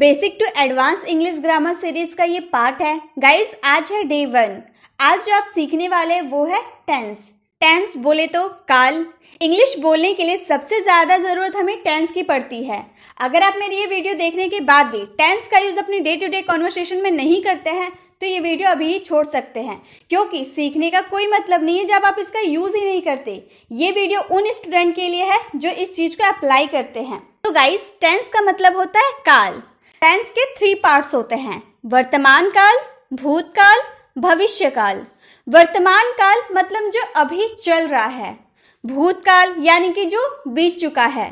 Basic to advance English grammar series का ये part है। गाइस आज है डे 1। आज जो आप सीखने वाले हैं वो है टेंस। बोले तो काल। इंग्लिश बोलने के लिए सबसे ज़्यादा ज़रूरत हमें टेंस की पड़ती है। अगर आप मेरी ये वीडियो देखने के बाद भी टेंस का यूज़ अपने डे टू डे कॉन्वर्सेशन में नहीं करते हैं तो ये वीडियो अभी ही छोड़ सकते हैं, क्योंकि सीखने का कोई मतलब नहीं है जब आप इसका यूज़ ही नहीं करते। ये वीडियो उन स्टूडेंट के लिए है जो इस चीज़ को अप्लाई करते हैं। तो गाइस टेंस का मतलब होता है काल। टेंस के 3 पार्ट्स होते हैं, वर्तमान काल, भूतकाल, भविष्य काल। वर्तमान काल मतलब जो अभी चल रहा है, भूतकाल यानी कि जो बीत चुका है,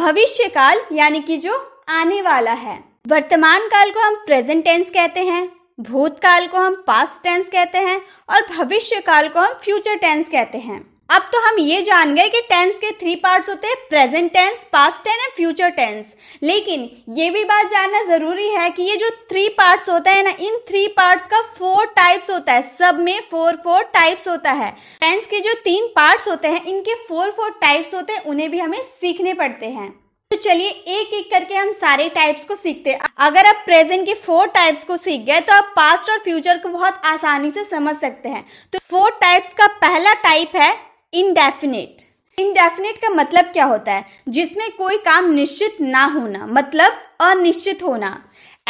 भविष्य काल यानी कि जो आने वाला है। वर्तमान काल को हम प्रेजेंट टेंस कहते हैं, भूतकाल को हम पास्ट टेंस कहते हैं और भविष्य काल को हम फ्यूचर टेंस कहते हैं। अब तो हम ये जान गए कि टेंस के 3 पार्ट्स होते हैं, प्रेजेंट टेंस, पास्ट टेंस और फ्यूचर टेंस। लेकिन ये भी बात जानना जरूरी है कि ये जो 3 पार्ट्स होता है ना, इन 3 पार्ट्स का 4 टाइप्स होता है। सब में 4 टाइप्स होता है। टेंस के जो 3 पार्ट्स होते हैं इनके 4 टाइप्स होते हैं, उन्हें भी हमें सीखने पड़ते हैं। तो चलिए एक एक करके हम सारे टाइप्स को सीखते हैं। अगर आप प्रेजेंट के 4 टाइप्स को सीख गए तो आप पास्ट और फ्यूचर को बहुत आसानी से समझ सकते हैं। तो 4 टाइप्स का पहला टाइप है इनडेफिनेट। इनडेफिनेट का मतलब क्या होता है? जिसमें कोई काम निश्चित ना होना, मतलब अनिश्चित होना।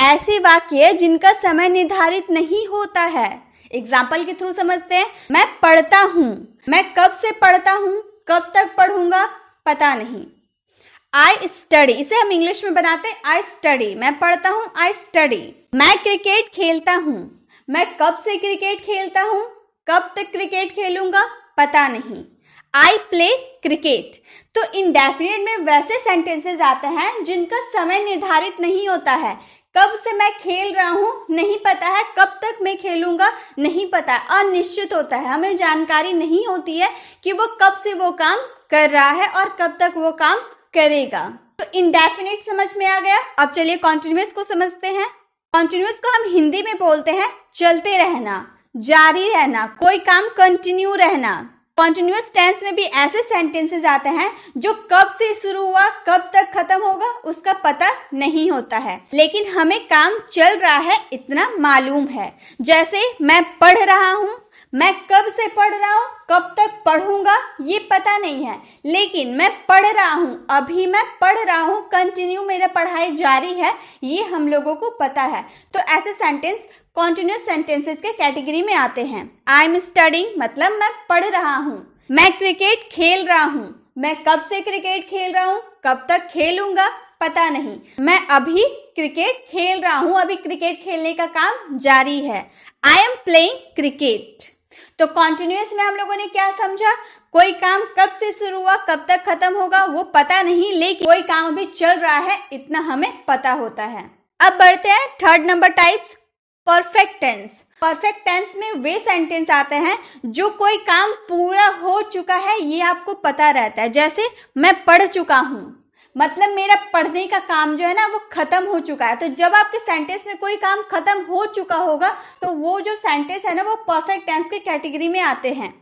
ऐसे वाक्य जिनका समय निर्धारित नहीं होता है। एग्जाम्पल के थ्रू समझते हैं। मैं पढ़ता हूँ। मैं कब से पढ़ता हूँ, कब तक पढ़ूंगा पता नहीं। आई स्टडी, इसे हम इंग्लिश में बनाते हैं आई स्टडी। मैं पढ़ता हूँ, आई स्टडी। मैं क्रिकेट खेलता हूँ। मैं कब से क्रिकेट खेलता हूँ, कब तक क्रिकेट खेलूंगा पता नहीं। I play cricket। तो indefinite में वैसे सेंटेंसेस आते हैं जिनका समय निर्धारित नहीं होता है। कब से मैं खेल रहा हूँ नहीं पता है, कब तक मैं खेलूंगा नहीं पता, अनिश्चित होता है। हमें जानकारी नहीं होती है कि वो कब से वो काम कर रहा है और कब तक वो काम करेगा। तो indefinite समझ में आ गया। अब चलिए कॉन्टिन्यूअस को समझते हैं। कॉन्टिन्यूअस को हम हिंदी में बोलते हैं चलते रहना, जारी रहना, कोई काम कंटिन्यू रहना। कॉन्टिन्यूअस टेंस में भी ऐसे सेंटेंसेस आते हैं जो कब से शुरू हुआ, कब तक खत्म होगा उसका पता नहीं होता है, लेकिन हमें काम चल रहा है इतना मालूम है। जैसे मैं पढ़ रहा हूँ, मैं कब से पढ़ रहा हूँ, कब तक पढ़ूंगा ये पता नहीं है, लेकिन मैं पढ़ रहा हूँ, अभी मैं पढ़ रहा हूँ, कंटिन्यू मेरा पढ़ाई जारी है, ये हम लोगों को पता है। तो ऐसे सेंटेंस कॉन्टिन्यूस सेंटेंसेस के कैटेगरी में आते हैं। आई एम स्टडिंग मतलब मैं पढ़ रहा हूँ। मैं क्रिकेट खेल रहा हूँ। मैं कब से क्रिकेट खेल रहा हूँ, कब तक खेलूंगा पता नहीं। मैं अभी क्रिकेट खेल रहा हूँ, अभी क्रिकेट खेलने का काम जारी है। I am playing cricket. तो कॉन्टिन्यूअस में हम लोगों ने क्या समझा? कोई काम कब से शुरू हुआ, कब तक खत्म होगा वो पता नहीं, लेकिन कोई काम अभी चल रहा है इतना हमें पता होता है। अब बढ़ते हैं 3rd number types, perfect tense. Perfect tense में वे सेंटेंस आते हैं जो कोई काम पूरा हो चुका है ये आपको पता रहता है। जैसे मैं पढ़ चुका हूँ, मतलब मेरा पढ़ने का काम जो है ना वो खत्म हो चुका है। तो जब आपके सेंटेंस में कोई काम खत्म हो चुका होगा तो वो जो सेंटेंस है ना वो परफेक्ट टेंस के कैटेगरी में आते हैं।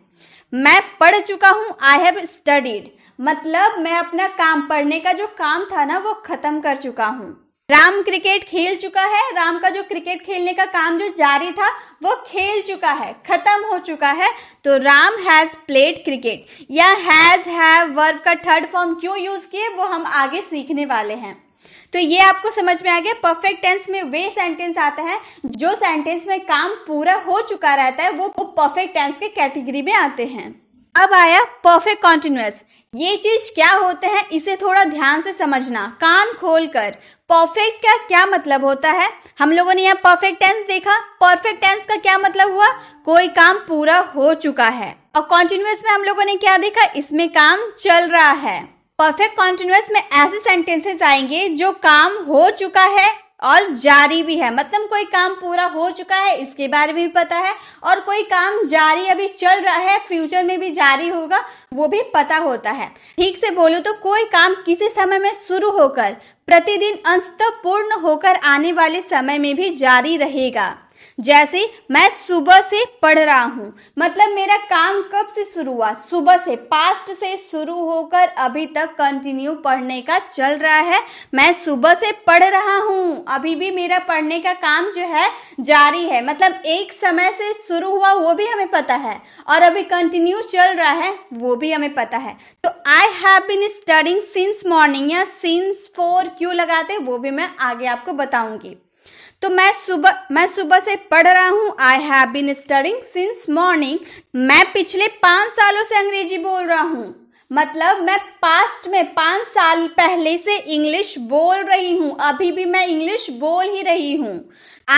मैं पढ़ चुका हूँ, आई हैव स्टडीड, मतलब मैं अपना काम, पढ़ने का जो काम था ना वो खत्म कर चुका हूँ। राम क्रिकेट खेल चुका है, राम का जो क्रिकेट खेलने का काम जो जारी था वो खेल चुका है, खत्म हो चुका है। तो राम हैज प्लेड क्रिकेट। या हैज हैव वर्ब का 3rd फॉर्म क्यों यूज किए वो हम आगे सीखने वाले हैं। तो ये आपको समझ में आ गया। परफेक्ट टेंस में वे सेंटेंस आते हैं जो सेंटेंस में काम पूरा हो चुका रहता है, वो परफेक्ट टेंस के कैटेगरी में आते हैं। अब आया परफेक्ट कॉन्टिन्यूअस। ये चीज क्या होते हैं इसे थोड़ा ध्यान से समझना, कान खोलकर। परफेक्ट का क्या मतलब होता है? हम लोगों ने यहाँ परफेक्ट टेंस देखा। परफेक्ट टेंस का क्या मतलब हुआ? कोई काम पूरा हो चुका है। और कॉन्टिन्यूअस में हम लोगों ने क्या देखा? इसमें काम चल रहा है। परफेक्ट कॉन्टिन्यूअस में ऐसे सेंटेंसेस आएंगे जो काम हो चुका है और जारी भी है, मतलब कोई काम पूरा हो चुका है इसके बारे में भी पता है, और कोई काम जारी अभी चल रहा है, फ्यूचर में भी जारी होगा वो भी पता होता है। ठीक से बोलूं तो कोई काम किसी समय में शुरू होकर प्रतिदिन अंत तक पूर्ण होकर आने वाले समय में भी जारी रहेगा। जैसे मैं सुबह से पढ़ रहा हूँ, मतलब मेरा काम कब से शुरू हुआ, सुबह से, पास्ट से शुरू होकर अभी तक कंटिन्यू पढ़ने का चल रहा है। मैं सुबह से पढ़ रहा हूँ, अभी भी मेरा पढ़ने का काम जो है जारी है, मतलब एक समय से शुरू हुआ वो भी हमें पता है और अभी कंटिन्यू चल रहा है वो भी हमें पता है। तो I have been studying since morning या सिंस 4 क्यों लगाते हैं वो भी मैं आगे आपको बताऊंगी। तो मैं सुबह से पढ़ रहा हूँ। I have been studying since morning. मैं पिछले 5 सालों से अंग्रेजी बोल रहा हूँ, मतलब मैं पास्ट में 5 साल पहले से इंग्लिश बोल रही हूँ, अभी भी मैं इंग्लिश बोल ही रही हूँ।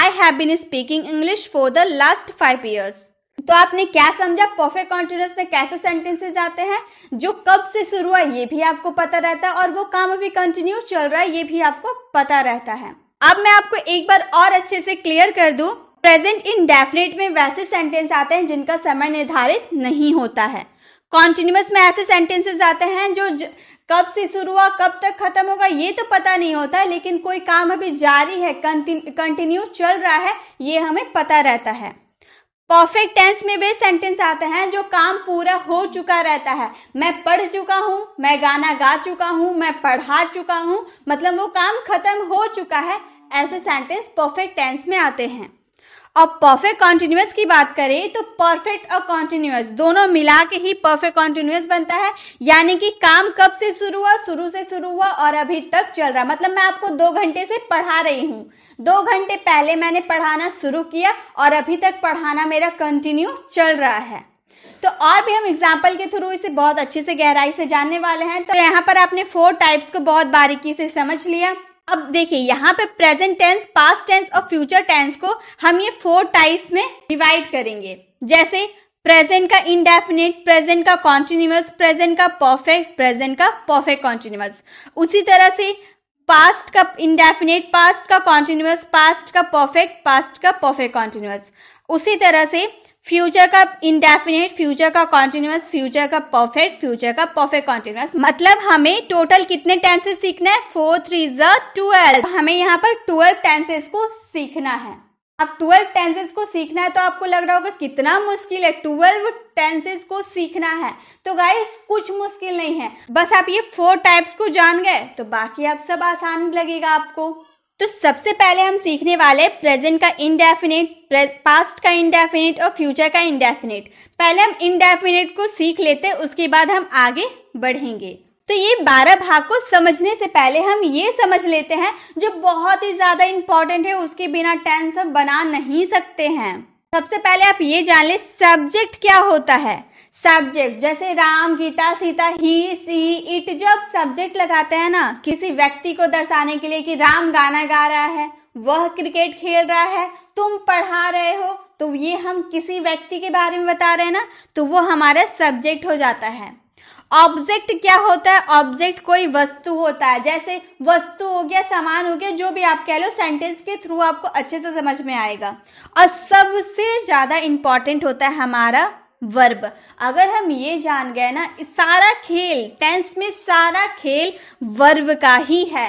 I have been speaking English for the last 5 years. तो आपने क्या समझा, परफेक्ट कंटिन्यूअस में कैसे सेंटेंसेस आते हैं, जो कब से शुरू हुआ ये भी आपको पता रहता है और वो काम अभी कंटिन्यू चल रहा है ये भी आपको पता रहता है। अब मैं आपको एक बार और अच्छे से क्लियर कर दूं, प्रेजेंट इंडेफिनिट में वैसे सेंटेंस आते हैं जिनका समय निर्धारित नहीं होता है। कॉन्टिन्यूअस में ऐसे सेंटेंसेस आते हैं जो कब से शुरू हुआ कब तक खत्म होगा ये तो पता नहीं होता, लेकिन कोई काम अभी जारी है, कंटिन्यू चल रहा है ये हमें पता रहता है। परफेक्ट टेंस में वे सेंटेंस आते हैं जो काम पूरा हो चुका रहता है। मैं पढ़ चुका हूँ, मैं गाना गा चुका हूँ, मैं पढ़ा चुका हूँ, मतलब वो काम खत्म हो चुका है, ऐसे सेंटेंस परफेक्ट टेंस में आते हैं। और परफेक्ट कॉन्टिन्यूअस की बात करें तो परफेक्ट और कॉन्टिन्यूअस दोनों मिला के ही परफेक्ट कॉन्टिन्यूअस बनता है, यानी कि काम कब से शुरू हुआ, शुरू से शुरू हुआ और अभी तक चल रहा। मतलब मैं आपको 2 घंटे से पढ़ा रही हूँ, 2 घंटे पहले मैंने पढ़ाना शुरू किया और अभी तक पढ़ाना मेरा कंटिन्यू चल रहा है। तो और भी हम एग्जाम्पल के थ्रू इसे बहुत अच्छे से गहराई से जानने वाले हैं। तो यहाँ पर आपने 4 टाइप्स को बहुत बारीकी से समझ लिया। अब देखिए यहाँ पे प्रेजेंट टेंस, पास्ट टेंस और फ्यूचर टेंस को हम ये 4 टाइप्स में डिवाइड करेंगे। जैसे प्रेजेंट का इंडेफिनिट, प्रेजेंट का कॉन्टिन्यूअस, प्रेजेंट का परफेक्ट, प्रेजेंट का परफेक्ट कॉन्टिन्यूअस। उसी तरह से पास्ट का इंडेफिनिट, पास्ट का कॉन्टिन्यूअस, पास्ट का परफेक्ट, पास्ट का परफेक्ट कॉन्टिन्यूअस। उसी तरह से फ्यूचर का इंडेफिनिट, फ्यूचर का कॉन्टिन्यूअस, फ्यूचर का परफेक्ट, फ्यूचर का परफेक्ट कॉन्टिन्यूअस। मतलब हमें टोटल कितने टेंसेस सीखना है, 4 3 12, हमें यहाँ पर 12 टेंसेस को सीखना है। अब 12 टेंसेस को सीखना है तो आपको लग रहा होगा कितना मुश्किल है 12 टेंसेस को सीखना है। तो गाइस कुछ मुश्किल नहीं है, बस आप ये 4 टाइप्स को जान गए तो बाकी आप सब आसान लगेगा आपको। तो सबसे पहले हम सीखने वाले प्रेजेंट का इंडेफिनिट, पास्ट का इंडेफिनिट और फ्यूचर का इंडेफिनिट। पहले हम इंडेफिनिट को सीख लेते हैं, उसके बाद हम आगे बढ़ेंगे। तो ये 12 भाग को समझने से पहले हम ये समझ लेते हैं जो बहुत ही ज़्यादा इम्पॉर्टेंट है, उसके बिना टेंस हम बना नहीं सकते हैं। सबसे पहले आप ये जान लें सब्जेक्ट क्या होता है। सब्जेक्ट जैसे Ram, Gita, Sita, he, she, it, जब सब्जेक्ट लगाते हैं ना किसी व्यक्ति को दर्शाने के लिए कि राम गाना गा रहा है, वह क्रिकेट खेल रहा है, तुम पढ़ा रहे हो, तो ये हम किसी व्यक्ति के बारे में बता रहे हैं ना, तो वो हमारा सब्जेक्ट हो जाता है। ऑब्जेक्ट क्या होता है, ऑब्जेक्ट कोई वस्तु होता है, जैसे वस्तु हो गया, सामान हो गया, जो भी आप कह लो, सेंटेंस के थ्रू आपको अच्छे से समझ में आएगा। और सबसे ज़्यादा इम्पॉर्टेंट होता है हमारा वर्ब। अगर हम ये जान गए ना, सारा खेल टेंस में, सारा खेल वर्ब का ही है।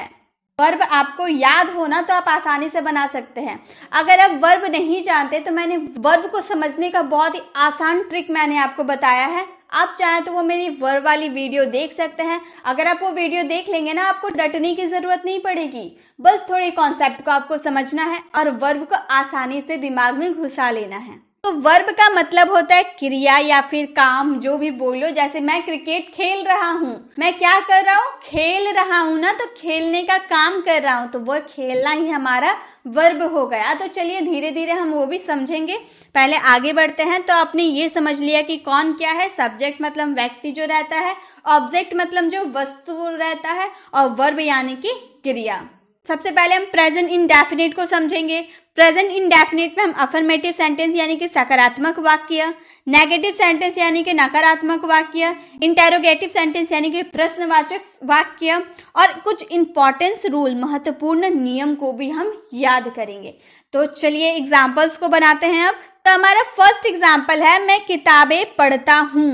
वर्ब आपको याद हो ना तो आप आसानी से बना सकते हैं। अगर आप वर्ब नहीं जानते तो मैंने वर्ब को समझने का बहुत ही आसान ट्रिक मैंने आपको बताया है, आप चाहें तो वो मेरी वर्ब वाली वीडियो देख सकते हैं। अगर आप वो वीडियो देख लेंगे ना आपको डटने की ज़रूरत नहीं पड़ेगी, बस थोड़े कॉन्सेप्ट को आपको समझना है और वर्ब को आसानी से दिमाग में घुसा लेना है। तो वर्ब का मतलब होता है क्रिया या फिर काम, जो भी बोलो। जैसे मैं क्रिकेट खेल रहा हूँ, मैं क्या कर रहा हूँ, खेल रहा हूँ ना, तो खेलने का काम कर रहा हूँ, तो वह खेलना ही हमारा वर्ब हो गया। तो चलिए धीरे धीरे हम वो भी समझेंगे, पहले आगे बढ़ते हैं। तो आपने ये समझ लिया कि कौन क्या है, सब्जेक्ट मतलब व्यक्ति जो रहता है, ऑब्जेक्ट मतलब जो वस्तु रहता है, और वर्ब यानी कि क्रिया। सबसे पहले हम प्रेजेंट इंडेफिनिट को समझेंगे। प्रेजेंट इंडेफिनिट में हम अफर्मेटिव सेंटेंस यानी कि सकारात्मक वाक्य, नेगेटिव सेंटेंस यानी कि नकारात्मक वाक्य, इंटेरोगेटिव सेंटेंस यानी कि प्रश्नवाचक वाक्य और कुछ इंपॉर्टेंस रूल, महत्वपूर्ण नियम को भी हम याद करेंगे। तो चलिए एग्जाम्पल्स को बनाते हैं। अब तो हमारा फर्स्ट एग्जाम्पल है, मैं किताबें पढ़ता हूँ।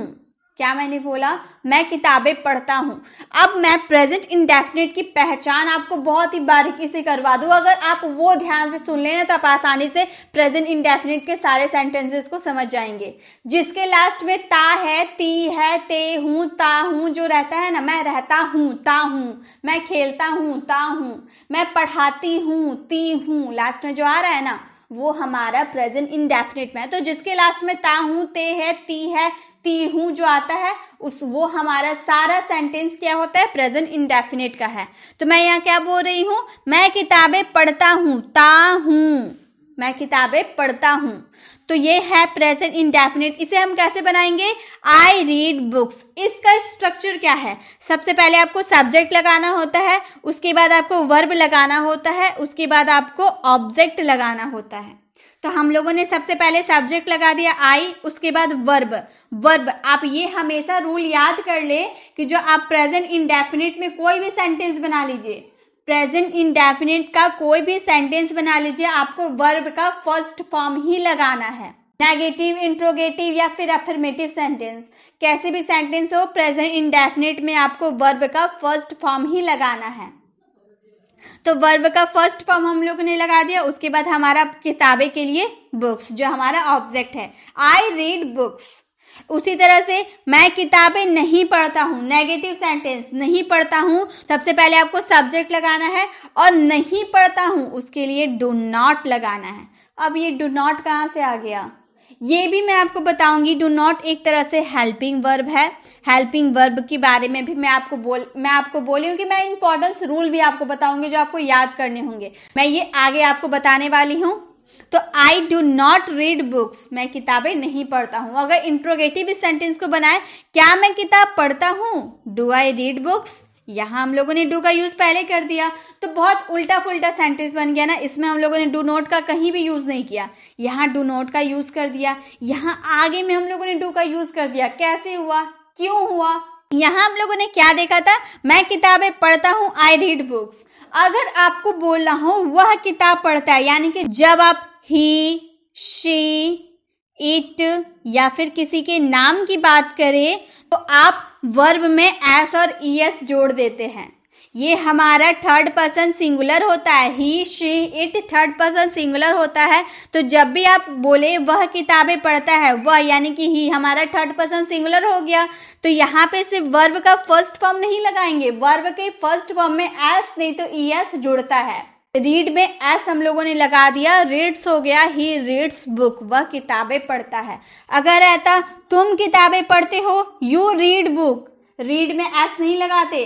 क्या मैंने बोला? मैं किताबें पढ़ता हूँ। अब मैं प्रेजेंट इंडेफिनिट की पहचान आपको बहुत ही बारीकी से करवा दूँ। अगर आप वो ध्यान से सुन लेना तो आप आसानी से प्रेजेंट इंडेफिनिट के सारे सेंटेंसेस को समझ जाएंगे। जिसके लास्ट में ता है, ती है, ते हूँ, ता हूँ जो रहता है ना, मैं रहता हूँ ता हूँ, मैं खेलता हूँ ता हूँ, मैं पढ़ाती हूँ ती हूँ, लास्ट में जो आ रहा है ना वो हमारा प्रेजेंट इंडेफिनिट में है। तो जिसके लास्ट में ता हूँ, ते है, ती हूँ जो आता है उस वो हमारा सारा सेंटेंस क्या होता है? प्रेजेंट इंडेफिनिट का है। तो मैं यहाँ क्या बोल रही हूँ? मैं किताबें पढ़ता हूँ ता हूँ, मैं किताबें पढ़ता हूँ। तो ये है प्रेजेंट इंडेफिनिट। इसे हम कैसे बनाएंगे? I read books. इसका स्ट्रक्चर क्या है? सबसे पहले आपको सब्जेक्ट लगाना होता है, उसके बाद आपको वर्ब लगाना होता है, उसके बाद आपको ऑब्जेक्ट लगाना होता है। तो हम लोगों ने सबसे पहले सब्जेक्ट लगा दिया आई, उसके बाद वर्ब। आप ये हमेशा रूल याद कर ले कि जो आप प्रेजेंट इंडेफिनिट में कोई भी सेंटेंस बना लीजिए, प्रेजेंट इंडेफिनिट का कोई भी सेंटेंस बना लीजिए, आपको वर्ब का फर्स्ट फॉर्म ही लगाना है। नेगेटिव, इंट्रोगेटिव या फिर अफर्मेटिव सेंटेंस, कैसे भी सेंटेंस हो, प्रेजेंट इंडेफिनिट में आपको वर्ब का फर्स्ट फॉर्म ही लगाना है। तो वर्ब का फर्स्ट फॉर्म हम लोग ने लगा दिया। उसके बाद हमारा किताबें के लिए बुक्स जो हमारा ऑब्जेक्ट है, आई रीड बुक्स। उसी तरह से मैं किताबें नहीं पढ़ता हूँ, नेगेटिव सेंटेंस नहीं पढ़ता हूँ, सबसे पहले आपको सब्जेक्ट लगाना है, और नहीं पढ़ता हूँ उसके लिए डू नॉट लगाना है। अब ये डू नॉट कहाँ से आ गया? ये भी मैं आपको बताऊंगी। डू नॉट एक तरह से हेल्पिंग वर्ब है। हेल्पिंग वर्ब के बारे में भी मैं आपको बोली हूँ कि मैं इंपॉर्टेंस रूल भी आपको बताऊंगी जो आपको याद करने होंगे। मैं ये आगे आपको बताने वाली हूँ। तो I do not read books, मैं किताबें नहीं पढ़ता हूँ। अगर इंट्रोगेटिव इस सेंटेंस को बनाए, क्या मैं किताब पढ़ता हूँ, डू आई रीड बुक्स, यहाँ हम लोगों ने डू का यूज पहले कर दिया, तो बहुत उल्टा फुल्टा सेंटेंस बन गया ना। इसमें हम लोगों ने डू नॉट का कहीं भी यूज नहीं किया, यहाँ डू नॉट का यूज कर दिया, यहाँ आगे में हम लोगों ने डू का यूज कर दिया। कैसे हुआ, क्यों हुआ? यहाँ हम लोगों ने क्या देखा था? मैं किताबें पढ़ता हूँ, आई रीड बुक्स। अगर आपको बोलना हो वह किताब पढ़ता है, यानी कि जब आप ही, शी, इट या फिर किसी के नाम की बात करें तो आप वर्ब में एस और ईएस जोड़ देते हैं। ये हमारा थर्ड पर्सन सिंगुलर होता है, he, she, it third person singular होता है। तो जब भी आप बोले वह किताबें पढ़ता है, वह यानी कि ही हमारा थर्ड पर्सन सिंगुलर हो गया। तो यहाँ पे सिर्फ वर्ब का फर्स्ट फॉर्म नहीं लगाएंगे, वर्ब के फर्स्ट फॉर्म में एस नहीं तो ईएस जुड़ता है। रीड में एस हम लोगों ने लगा दिया, रीड्स हो गया, ही रीड्स बुक, वह किताबें पढ़ता है। अगर रहता तुम किताबें पढ़ते हो, यू रीड बुक, रीड में एस नहीं लगाते,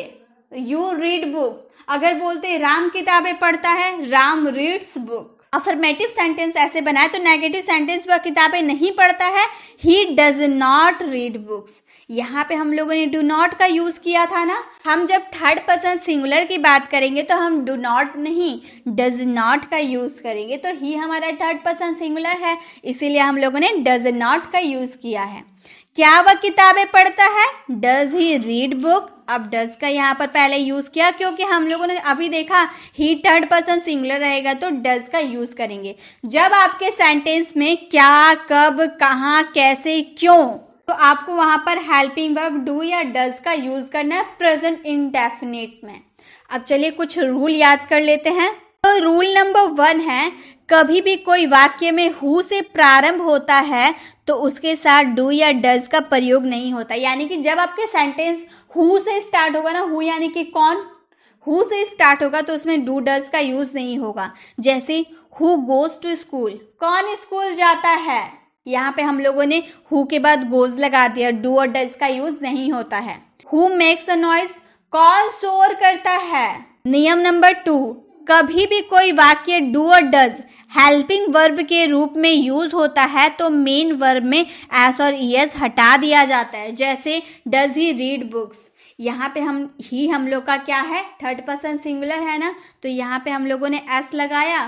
यू रीड बुक्स। अगर बोलते राम किताबें पढ़ता है, Ram reads book. Affirmative sentence ऐसे बनाए तो नेगेटिव सेंटेंस वह किताबें नहीं पढ़ता है, he does not read books. यहाँ पे हम लोगों ने डू नॉट का यूज किया था ना। हम जब थर्ड पर्सन सिंगुलर की बात करेंगे तो हम डू नॉट नहीं, डज नॉट का यूज करेंगे। तो ही हमारा थर्ड पर्सन सिंगुलर है, इसीलिए हम लोगों ने डज नॉट का यूज किया है। क्या वह किताबें पढ़ता है, डज ही रीड बुक। अब डज का यहाँ पर पहले यूज किया क्योंकि हम लोगों ने अभी देखा ही थर्ड पर्सन सिंगुलर रहेगा तो डज का यूज करेंगे। जब आपके सेंटेंस में क्या, कब, कहाँ, कैसे, क्यों, तो आपको वहां पर हेल्पिंग वर्ब डू या डज का यूज करना है प्रेजेंट इंडेफिनिट में। अब चलिए कुछ रूल याद कर लेते हैं। तो रूल नंबर 1 है, कभी भी कोई वाक्य में हु से प्रारंभ होता है तो उसके साथ डू या डज का प्रयोग नहीं होता। यानी कि जब आपके सेंटेंस हु से स्टार्ट होगा ना, हु यानी कि कौन, हु से स्टार्ट होगा तो उसमें डू डज का यूज नहीं होगा। जैसे हु गोज टू स्कूल, कौन स्कूल जाता है, यहाँ पे हम लोगों ने हु के बाद गोज लगा दिया, डू और डज का यूज नहीं होता है। हु मेक्स अ नॉइज, कौन शोर करता है। नियम नंबर 2, कभी भी कोई वाक्य डू और डज हेल्पिंग वर्ब के रूप में यूज होता है तो मेन वर्ब में एस और ईएस हटा दिया जाता है। जैसे डज ही रीड बुक्स, यहाँ पे हम लोग का क्या है, थर्ड पर्सन सिंगुलर है ना, तो यहाँ पे हम लोगों ने एस लगाया।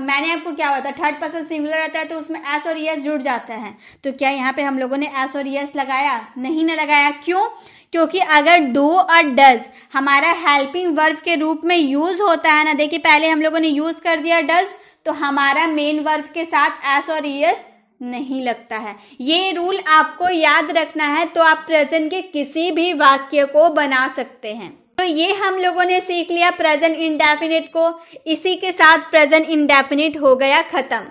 मैंने आपको क्या बताया, थर्ड पर्सन सिंगुलर रहता है तो उसमें एस और ईएस जुड़ जाता है। तो क्या यहाँ पे हम लोगों ने एस और ईएस लगाया? नहीं ना लगाया। क्यों? क्योंकि अगर डू और डज हमारा हेल्पिंग वर्ब के रूप में यूज होता है ना, देखिए पहले हम लोगों ने यूज कर दिया डज, तो हमारा मेन वर्ब के साथ एस और ईएस नहीं लगता है। ये रूल आपको याद रखना है, तो आप प्रेजेंट के किसी भी वाक्य को बना सकते हैं। तो ये हम लोगों ने सीख लिया प्रेजेंट इंडेफिनिट को। इसी के साथ प्रेजेंट इंडेफिनिट हो गया खत्म।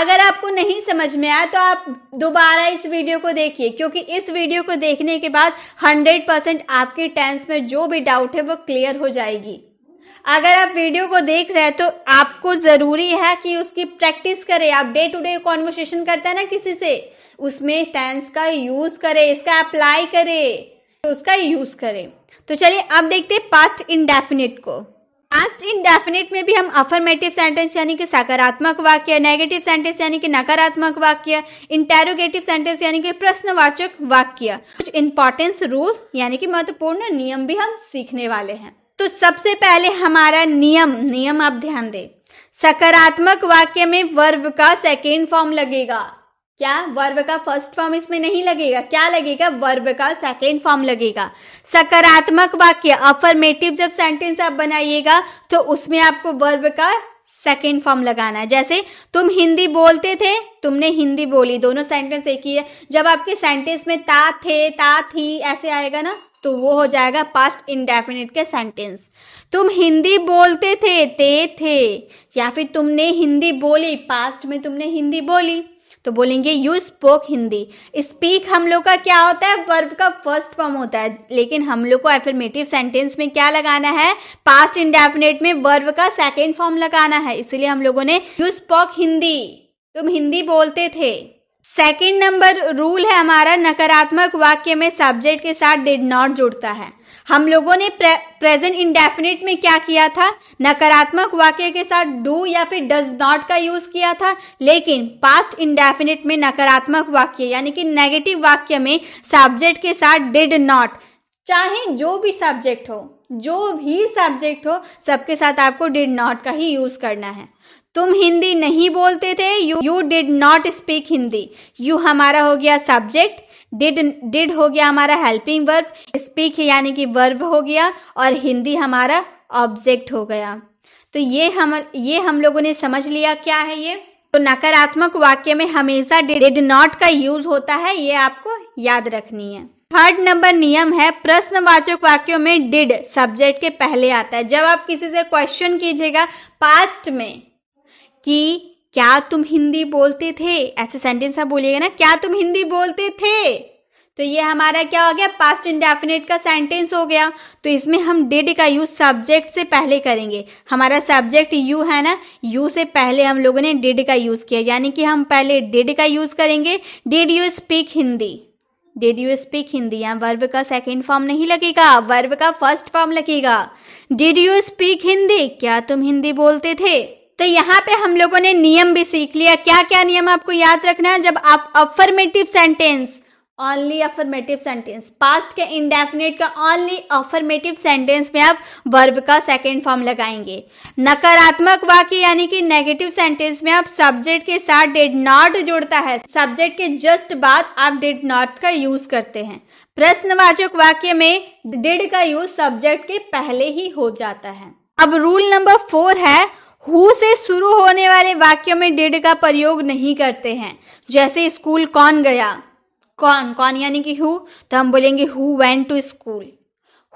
अगर आपको नहीं समझ में आया तो आप दोबारा इस वीडियो को देखिए, क्योंकि इस वीडियो को देखने के बाद 100% आपके टेंस में जो भी डाउट है वो क्लियर हो जाएगी। अगर आप वीडियो को देख रहे हैं तो आपको जरूरी है कि उसकी प्रैक्टिस करें। आप डे टू डे कॉन्वर्सेशन करते हैं ना किसी से, उसमें टेंस का यूज करें, इसका अप्लाई करें, तो उसका यूज करें। तो चलिए अब देखते हैं पास्ट इंडेफिनिट को। पास्ट इंडेफिनिट में भी हम अफर्मेटिव सेंटेंस यानी कि सकारात्मक वाक्य, नेगेटिव सेंटेंस यानी कि नकारात्मक वाक्य, इंटेरोगेटिव सेंटेंस यानी कि प्रश्नवाचक वाक्य, कुछ इंपॉर्टेंस रूल्स यानी कि महत्वपूर्ण नियम भी हम सीखने वाले हैं। तो सबसे पहले हमारा नियम आप ध्यान दें। सकारात्मक वाक्य में वर्ब का सेकेंड फॉर्म लगेगा। क्या वर्ब का फर्स्ट फॉर्म इसमें नहीं लगेगा, क्या लगेगा? वर्ब का सेकेंड फॉर्म लगेगा। सकारात्मक वाक्य अफर्मेटिव जब सेंटेंस आप बनाइएगा तो उसमें आपको वर्ब का सेकेंड फॉर्म लगाना है। जैसे तुम हिंदी बोलते थे, तुमने हिंदी बोली, दोनों सेंटेंस एक ही है। जब आपके सेंटेंस में ता, थे, ता, थी ऐसे आएगा ना, तो वो हो जाएगा पास्ट इंडेफिनिट के सेंटेंस। तुम हिंदी बोलते थे, ते थे, या फिर तुमने हिंदी बोली, पास्ट में तुमने हिंदी बोली, तो बोलेंगे यू स्पोक हिंदी। स्पीक हम लोग का क्या होता है? वर्ब का फर्स्ट फॉर्म होता है, लेकिन हम लोग को एफर्मेटिव सेंटेंस में क्या लगाना है? पास्ट इंडेफिनिट में वर्ब का सेकेंड फॉर्म लगाना है, इसलिए हम लोगों ने यू स्पोक हिंदी, तुम हिंदी बोलते थे। सेकेंड नंबर रूल है हमारा, नकारात्मक वाक्य में सब्जेक्ट के साथ डिड नॉट जुड़ता है। हम लोगों ने प्रेजेंट इंडेफिनिट में क्या किया था? नकारात्मक वाक्य के साथ डू या फिर डज नॉट का यूज किया था, लेकिन पास्ट इंडेफिनिट में नकारात्मक वाक्य यानी कि नेगेटिव वाक्य में सब्जेक्ट के साथ डिड नॉट, चाहे जो भी सब्जेक्ट हो, सबके साथ आपको डिड नॉट का ही यूज करना है। तुम हिंदी नहीं बोलते थे, you did not speak Hindi. You हमारा हो गया सब्जेक्ट, डिड हो गया हमारा हेल्पिंग वर्ब, स्पीक यानी कि वर्ब हो गया, और हिंदी हमारा ऑब्जेक्ट हो गया। तो ये हम लोगों ने समझ लिया क्या है ये। तो नकारात्मक वाक्य में हमेशा डिड नॉट का यूज होता है, ये आपको याद रखनी है। थर्ड नंबर नियम है, प्रश्नवाचक वाक्यों में डिड सब्जेक्ट के पहले आता है। जब आप किसी से क्वेश्चन कीजिएगा पास्ट में कि क्या तुम हिंदी बोलते थे, ऐसे सेंटेंस आप बोलिएगा ना, क्या तुम हिंदी बोलते थे, तो ये हमारा क्या हो गया? पास्ट इंडेफिनिट का सेंटेंस हो गया। तो इसमें हम डिड का यूज सब्जेक्ट से पहले करेंगे। हमारा सब्जेक्ट यू है ना, यू से पहले हम लोगों ने डिड का यूज किया, यानी कि हम पहले डिड का यूज करेंगे। Did you speak Hindi, did you speak Hindi, यहाँ वर्ब का सेकेंड फॉर्म नहीं लगेगा, वर्ब का फर्स्ट फॉर्म लगेगा। डिड यू स्पीक हिंदी, क्या तुम हिंदी बोलते थे। तो यहाँ पे हम लोगों ने नियम भी सीख लिया। क्या क्या नियम आपको याद रखना है जब आप affirmative sentence, only affirmative sentence, past के इंडेफिनिट का ओनली अफर्मेटिव सेंटेंस में आप वर्ब का सेकेंड फॉर्म लगाएंगे। नकारात्मक वाक्य यानी कि नेगेटिव सेंटेंस में आप सब्जेक्ट के साथ डिड नॉट जुड़ता है, सब्जेक्ट के जस्ट बाद आप डिड नॉट का यूज करते हैं। प्रश्नवाचक वाक्य में डिड का यूज सब्जेक्ट के पहले ही हो जाता है। अब रूल नंबर 4 है, हु से शुरू होने वाले वाक्यों में डिड का प्रयोग नहीं करते हैं। जैसे स्कूल कौन गया, कौन यानी कि हु, तो हम बोलेंगे who went to school,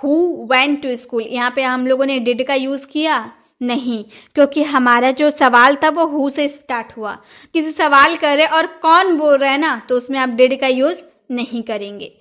who went to school. यहाँ पे हम लोगों ने डिड का यूज किया नहीं, क्योंकि हमारा जो सवाल था वो हु से स्टार्ट हुआ। किसी सवाल कर रहे और कौन बोल रहे हैं ना, तो उसमें आप डिड का यूज नहीं करेंगे।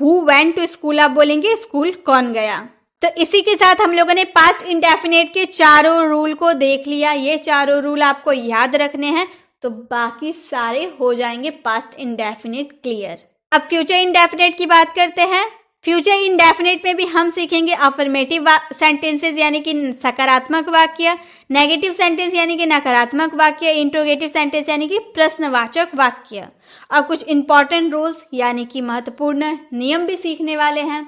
हु वेंट टू स्कूल आप बोलेंगे स्कूल कौन गया। तो इसी के साथ हम लोगों ने पास्ट इंडेफिनिट के चारों रूल को देख लिया। ये चारों रूल आपको याद रखने हैं, तो बाकी सारे हो जाएंगे पास्ट इंडेफिनिट क्लियर। अब फ्यूचर इंडेफिनिट की बात करते हैं। फ्यूचर इंडेफिनिट में भी हम सीखेंगे अफर्मेटिव सेंटेंसेस यानी कि सकारात्मक वाक्य, नेगेटिव सेंटेंस यानी कि नकारात्मक वाक्य, इंटरोगेटिव सेंटेंस यानी कि प्रश्नवाचक वाक्य, और कुछ इंपॉर्टेंट रूल्स यानी कि महत्वपूर्ण नियम भी सीखने वाले हैं।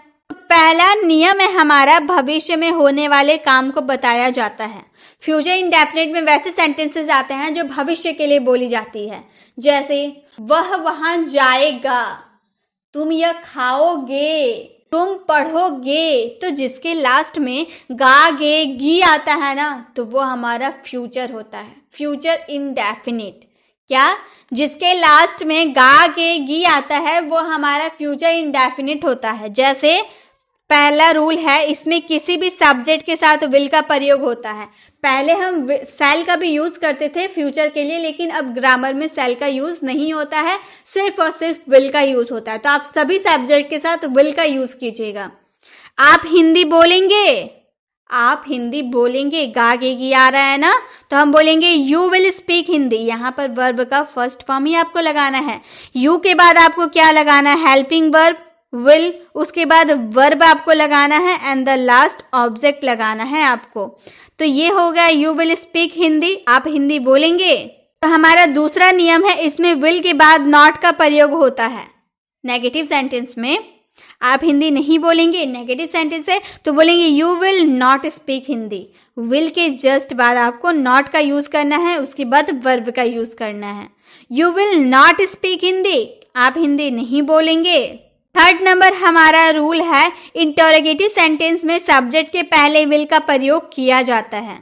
पहला नियम है हमारा, भविष्य में होने वाले काम को बताया जाता है। फ्यूचर इंडेफिनिट में वैसे सेंटेंसेस आते हैं जो भविष्य के लिए बोली जाती है। जैसे वह वहां जाएगा, तुम यह खाओगे, तुम पढ़ोगे। तो जिसके लास्ट में गा, गे, गी आता है ना, तो वो हमारा फ्यूचर होता है, फ्यूचर इंडेफिनिट। क्या जिसके लास्ट में गा के गी आता है वो हमारा फ्यूचर इंडेफिनिट होता है। जैसे पहला रूल है, इसमें किसी भी सब्जेक्ट के साथ विल का प्रयोग होता है। पहले हम शैल का भी यूज़ करते थे फ्यूचर के लिए, लेकिन अब ग्रामर में शैल का यूज़ नहीं होता है, सिर्फ और सिर्फ विल का यूज़ होता है। तो आप सभी सब्जेक्ट के साथ विल का यूज़ कीजिएगा। आप हिंदी बोलेंगे, आप हिंदी बोलेंगे, गा के गी आ रहा है ना, तो हम बोलेंगे यू विल स्पीक हिंदी। यहाँ पर वर्ब का फर्स्ट फॉर्म ही आपको लगाना है। यू के बाद आपको क्या लगाना है? हेल्पिंग वर्ब विल, उसके बाद वर्ब आपको लगाना है एंड द लास्ट ऑब्जेक्ट लगाना है आपको। तो ये हो गया यू विल स्पीक हिंदी, आप हिंदी बोलेंगे। तो हमारा दूसरा नियम है, इसमें विल के बाद नॉट का प्रयोग होता है। नेगेटिव सेंटेंस में आप हिंदी नहीं बोलेंगे, नेगेटिव सेंटेंस है तो बोलेंगे you will not speak Hindi. Will के जस्ट बाद आपको नॉट का यूज करना है, उसके बाद वर्ब का यूज करना है। You will not speak Hindi, आप हिंदी नहीं बोलेंगे। थर्ड नंबर हमारा रूल है, इंटरोगेटिव सेंटेंस में सब्जेक्ट के पहले विल का प्रयोग किया जाता है।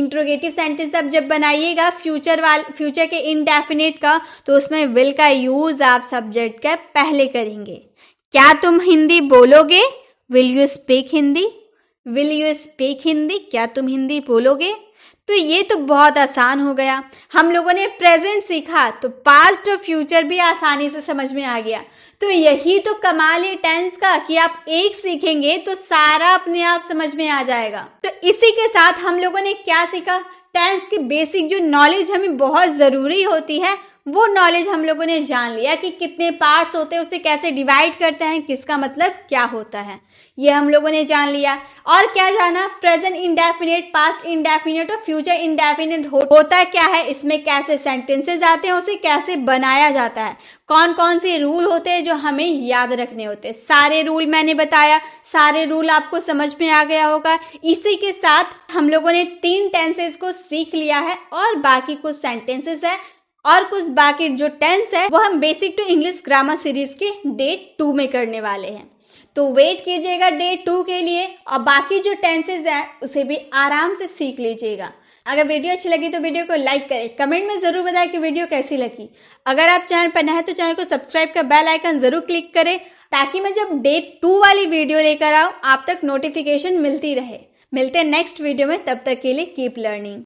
इंटरोगेटिव सेंटेंस आप जब बनाइएगा फ्यूचर के इनडेफिनेट का, तो उसमें विल का यूज आप सब्जेक्ट के पहले करेंगे। क्या तुम हिंदी बोलोगे? Will you speak Hindi, will you speak Hindi, क्या तुम हिंदी बोलोगे। तो ये तो बहुत आसान हो गया, हम लोगों ने प्रेजेंट सीखा तो पास्ट और फ्यूचर भी आसानी से समझ में आ गया। तो यही तो कमाल है टेंस का कि आप एक सीखेंगे तो सारा अपने आप समझ में आ जाएगा। तो इसी के साथ हम लोगों ने क्या सीखा? टेंस की बेसिक जो नॉलेज हमें बहुत ज़रूरी होती है वो नॉलेज हम लोगों ने जान लिया कि कितने पार्ट्स होते हैं, उसे कैसे डिवाइड करते हैं, किसका मतलब क्या होता है, ये हम लोगों ने जान लिया। और क्या जाना? प्रेजेंट इंडेफिनेट, पास्ट इंडेफिनेट और फ्यूचर इंडेफिनेट होता क्या है, इसमें कैसे सेंटेंसेस आते हैं, उसे कैसे बनाया जाता है, कौन कौन से रूल होते हैं जो हमें याद रखने होते हैं। सारे रूल मैंने बताया, सारे रूल आपको समझ में आ गया होगा। इसी के साथ हम लोगों ने 3 टेंसेस को सीख लिया है और बाकी कुछ सेंटेंसेस है और कुछ बाकी जो टेंस है वो हम basic to English grammar series के डे 2 में करने वाले हैं। तो वेट कीजिएगा डे 2 के लिए और बाकी जो टेंसेस हैं उसे भी आराम से सीख लीजिएगा। अगर वीडियो अच्छी लगी तो वीडियो को लाइक करें, कमेंट में जरूर बताएं कि वीडियो कैसी लगी। अगर आप चैनल पर नए हैं तो चैनल को सब्सक्राइब का बेल आइकन जरूर क्लिक करें ताकि मैं जब डे 2 वाली वीडियो लेकर आऊँ आप तक नोटिफिकेशन मिलती रहे। मिलते हैं नेक्स्ट वीडियो में, तब तक के लिए कीप लर्निंग।